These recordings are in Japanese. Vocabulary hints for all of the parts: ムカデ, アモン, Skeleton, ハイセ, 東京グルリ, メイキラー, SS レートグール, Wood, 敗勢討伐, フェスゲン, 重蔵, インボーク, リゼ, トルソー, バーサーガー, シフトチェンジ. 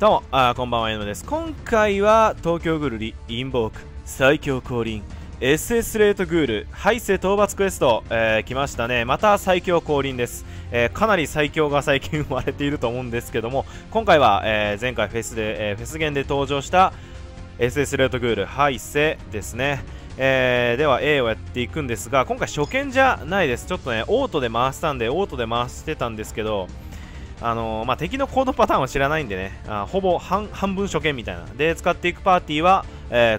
どうも、こんばんは、エノです。今回は東京グルリ、インボーク、最強降臨、SS レートグール、敗勢討伐クエスト、来ましたね。また最強降臨です。かなり最強が最近生まれていると思うんですけども、今回は、前回フェスゲンで登場した、SS レートグール、敗勢ですね。では A をやっていくんですが、今回初見じゃないです。ちょっとねオートで回したんで、オートで回してたんですけど、敵の行動パターンは知らないんでね、ほぼ 半分初見みたいなで使っていくパーティーは、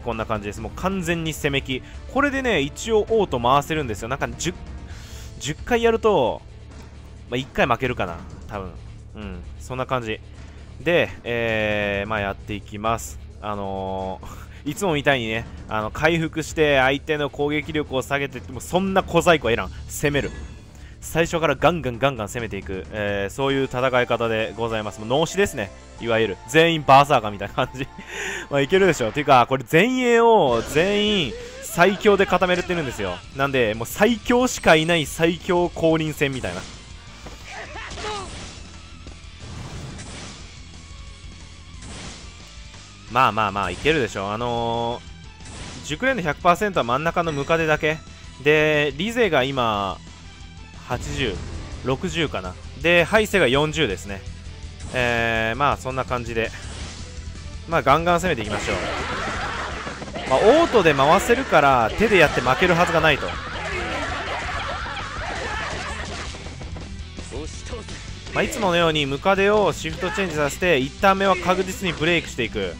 こんな感じです。もう完全に攻めき、これでね一応オート回せるんですよ。なんか 10回やると、1回負けるかな多分、そんな感じで、やっていきます。いつもみたいにね、回復して相手の攻撃力を下げていっても、そんな小細工はいらん。攻める。最初からガンガン攻めていく、そういう戦い方でございます。もう脳死ですね、いわゆる全員バーサーガーみたいな感じいけるでしょ。ていうかこれ前衛を全員最強で固めれてるんですよ。なんでもう最強しかいない最強降臨戦みたいな。まあいけるでしょ。熟練の 100% は真ん中のムカデだけで、リゼが今80、60かなで、ハイセが40ですね。そんな感じで、ガンガン攻めていきましょう。オートで回せるから手でやって負けるはずがないと。いつものようにムカデをシフトチェンジさせて、1ターン目は確実にブレイクしていく。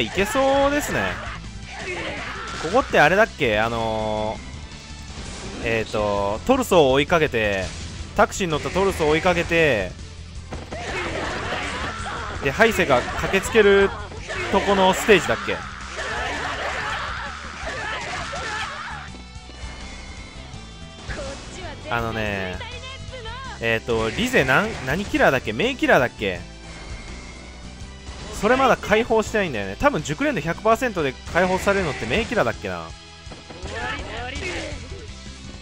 いけそうですね。ここってあれだっけ、トルソーを追いかけて、タクシーに乗ったトルソーを追いかけて、でハイセが駆けつけるとこのステージだっけ。リゼ何キラーだっけ、メイキラーだっけ。それまだ解放してないんだよね多分。熟練度 100% で解放されるのってメイキラーだっけな。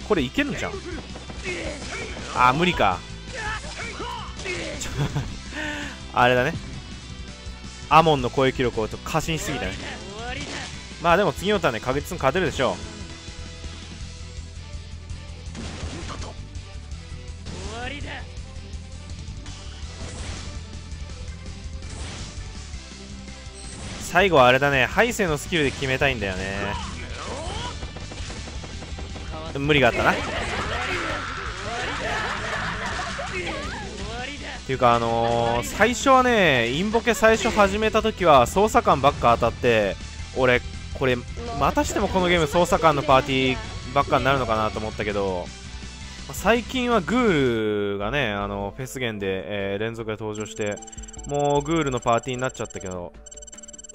これいけるんじゃん。無理かあれだね、アモンの攻撃力を過信しすぎたね。でも次のターンで確実に勝てるでしょう。最後はあれだね、ハイセのスキルで決めたいんだよね。無理があったな。っていうか最初はね、インボケ最初始めた時は操作感ばっか当たって、俺これまたしてもこのゲーム操作感のパーティーばっかになるのかなと思ったけど、最近はグールがね、フェスゲンで、連続で登場して、もうグールのパーティーになっちゃったけど、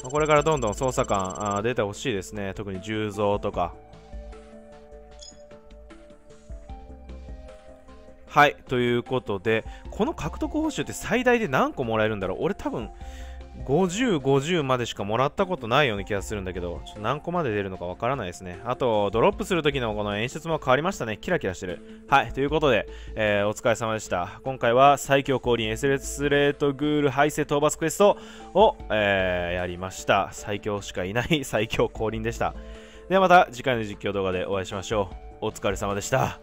これからどんどん操作感出てほしいですね。特に重蔵とか。はい、ということで、この獲得報酬って最大で何個もらえるんだろう。俺多分50、50までしかもらったことないような気がするんだけど、ちょっと何個まで出るのかわからないですね。あとドロップする時のこの演出も変わりましたね。キラキラしてる。はい、ということで、お疲れ様でした。今回は最強降臨 SS レートグール敗勢討伐クエストを、やりました。最強しかいない最強降臨でした。ではまた次回の実況動画でお会いしましょう。お疲れ様でした。